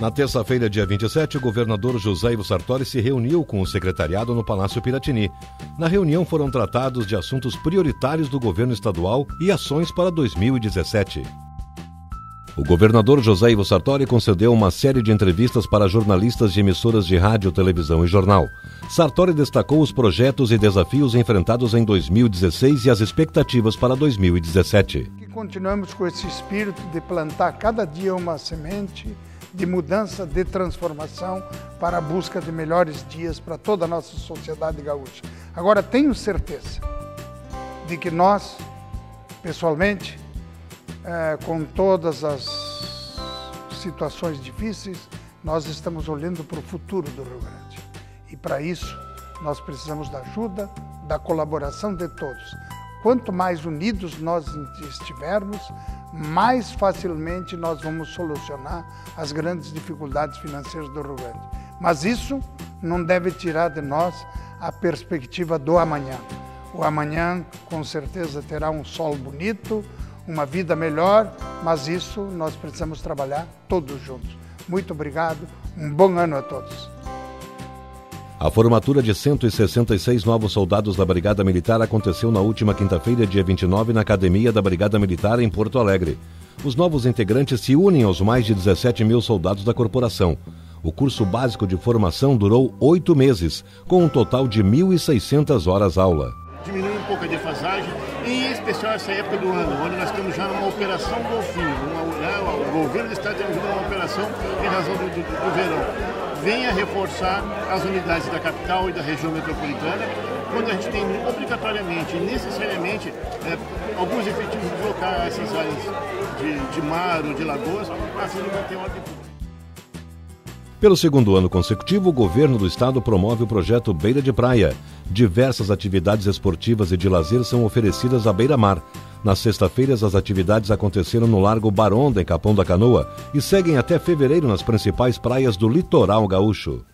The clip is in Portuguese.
Na terça-feira, dia 27, o governador José Ivo Sartori se reuniu com o secretariado no Palácio Piratini. Na reunião foram tratados de assuntos prioritários do governo estadual e ações para 2017. O governador José Ivo Sartori concedeu uma série de entrevistas para jornalistas de emissoras de rádio, televisão e jornal. Sartori destacou os projetos e desafios enfrentados em 2016 e as expectativas para 2017. Que continuamos com esse espírito de plantar cada dia uma semente de mudança, de transformação para a busca de melhores dias para toda a nossa sociedade gaúcha. Agora, tenho certeza de que nós, pessoalmente, com todas as situações difíceis, nós estamos olhando para o futuro do Rio Grande. E para isso, nós precisamos da ajuda, da colaboração de todos. Quanto mais unidos nós estivermos, mais facilmente nós vamos solucionar as grandes dificuldades financeiras do Rio Grande. Mas isso não deve tirar de nós a perspectiva do amanhã. O amanhã, com certeza, terá um sol bonito, uma vida melhor, mas isso nós precisamos trabalhar todos juntos. Muito obrigado, um bom ano a todos. A formatura de 166 novos soldados da Brigada Militar aconteceu na última quinta-feira, dia 29, na Academia da Brigada Militar, em Porto Alegre. Os novos integrantes se unem aos mais de 17 mil soldados da corporação. O curso básico de formação durou 8 meses, com um total de 1.600 horas-aula. Diminui um pouco a defasagem, e em especial essa época do ano, onde nós estamos já numa Operação Golfinho. O governo do estado temos uma operação em razão do verão. Venha reforçar as unidades da capital e da região metropolitana, quando a gente tem obrigatoriamente e necessariamente alguns efetivos de blocar essas áreas de mar ou de lagoas, para se manter ordem pública. Pelo segundo ano consecutivo, o governo do estado promove o projeto Beira de Praia. Diversas atividades esportivas e de lazer são oferecidas à beira-mar. Nas sextas-feiras, as atividades aconteceram no Largo Baronda, em Capão da Canoa, e seguem até fevereiro nas principais praias do litoral gaúcho.